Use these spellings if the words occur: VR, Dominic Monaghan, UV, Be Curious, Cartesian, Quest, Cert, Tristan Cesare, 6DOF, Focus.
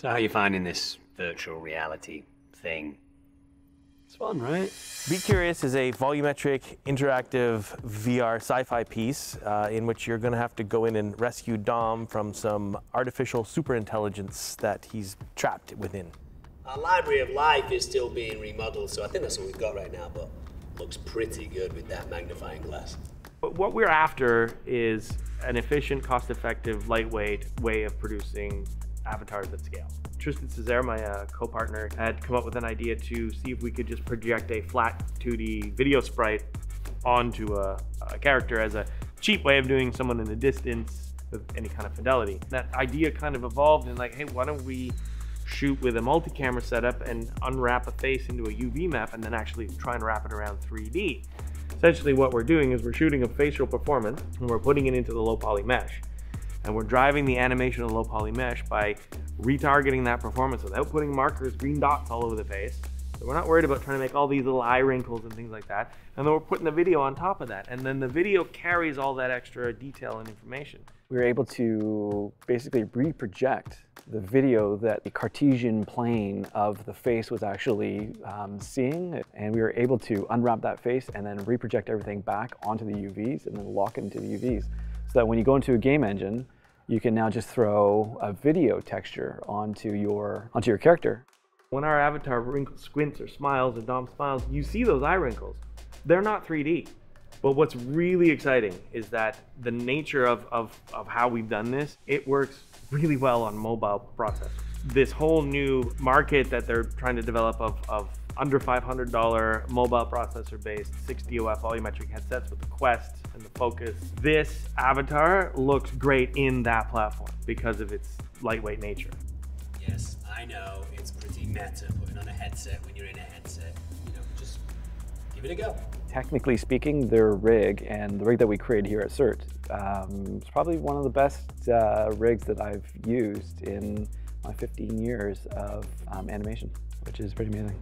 So how are you finding this virtual reality thing? It's fun, right? Be Curious is a volumetric, interactive VR sci-fi piece in which you're going to have to go in and rescue Dom from some artificial superintelligence that he's trapped within. Our library of life is still being remodeled, so I think that's what we've got right now, but looks pretty good with that magnifying glass. But what we're after is an efficient, cost-effective, lightweight way of producing avatars at scale. Tristan Cesare, my co-partner, had come up with an idea to see if we could just project a flat 2D video sprite onto a character as a cheap way of doing someone in the distance with any kind of fidelity. That idea kind of evolved and like, hey, why don't we shoot with a multi-camera setup and unwrap a face into a UV map and then actually try and wrap it around 3D. Essentially what we're doing is we're shooting a facial performance and we're putting it into the low poly mesh. And we're driving the animation of the low poly mesh by retargeting that performance without putting markers, green dots all over the face. So we're not worried about trying to make all these little eye wrinkles and things like that. And then we're putting the video on top of that. And then the video carries all that extra detail and information. We were able to basically reproject the video that the Cartesian plane of the face was actually seeing. And we were able to unwrap that face and then reproject everything back onto the UVs and then lock it into the UVs. So that when you go into a game engine, you can now just throw a video texture onto your character. When our avatar wrinkles, squints, or smiles, and Dom smiles, you see those eye wrinkles. They're not 3D. But what's really exciting is that the nature of how we've done this, it works really well on mobile processors. This whole new market that they're trying to develop of under $500 mobile processor-based 6DOF volumetric headsets with the Quest and the Focus. This avatar looks great in that platform because of its lightweight nature. Yes, I know, it's pretty meta putting on a headset when you're in a headset. You know, just give it a go. Technically speaking, their rig and the rig that we created here at Cert is probably one of the best rigs that I've used in my 15 years of animation, which is pretty amazing.